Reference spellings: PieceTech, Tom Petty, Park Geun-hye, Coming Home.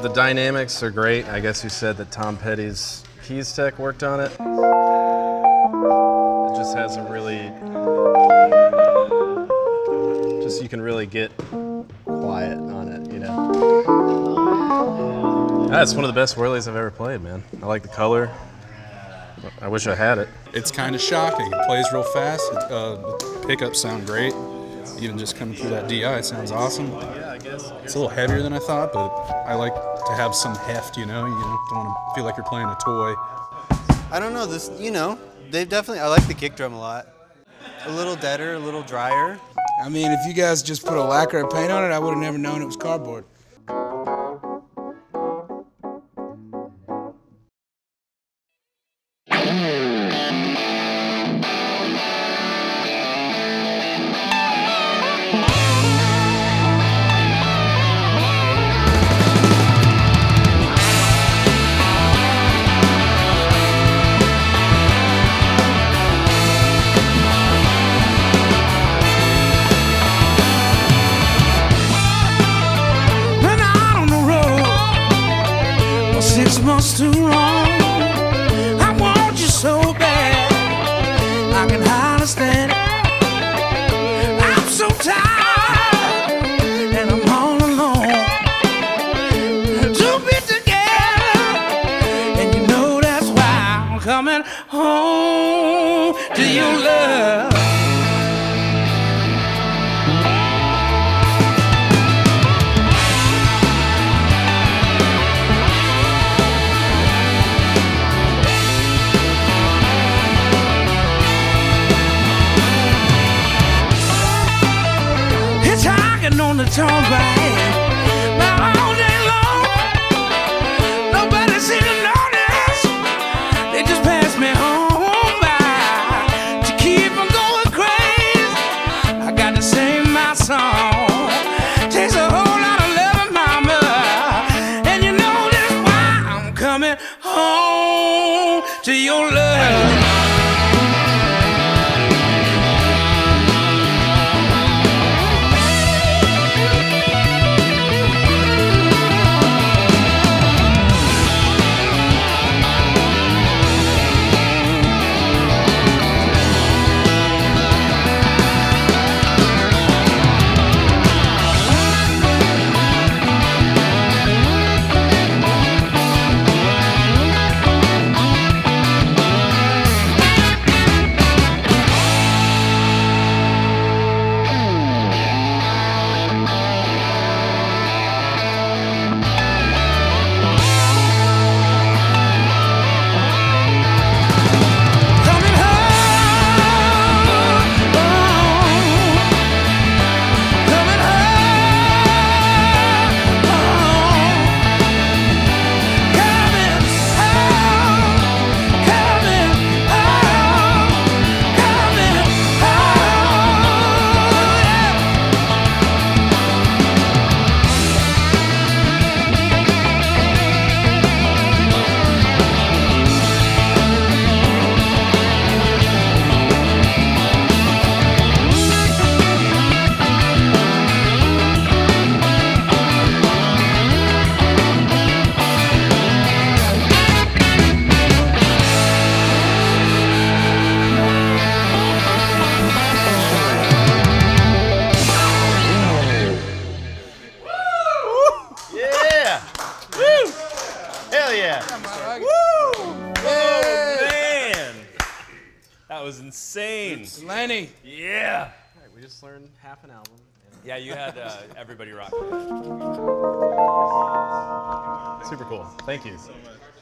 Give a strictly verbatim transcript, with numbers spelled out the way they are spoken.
The dynamics are great. I guess you said that Tom Petty's PieceTech worked on it. It just has a really, just you can really get quiet on it, you know. That's one of the best Wurlitzers I've ever played, man. I like the color. I wish I had it. It's kind of shocking. It plays real fast. It, uh, pickups sound great. Even just coming through that D I, it sounds awesome. It's a little heavier than I thought, but I like to have some heft, you know? You don't want to feel like you're playing a toy. I don't know, this, you know, they've definitely, I like the kick drum a lot. A little deader, a little drier. I mean, if you guys just put a lacquer or paint on it, I would have never known it was cardboard. Six months too long, I want you so bad, I can hardly stand it. I'm so tired, and I'm all alone. To be together, and you know that's why I'm coming home to your love. On the turnpike all day long, nobody seemed to notice. They just passed me home by to keep from going crazy. I gotta sing my song. Takes a whole lot of love, mama, and you know that's why I'm coming home to your love. That was insane. It's Lenny. Yeah. All right, we just learned half an album. Yeah, you had uh, everybody rock. Super cool. Thank you. Thank you so much.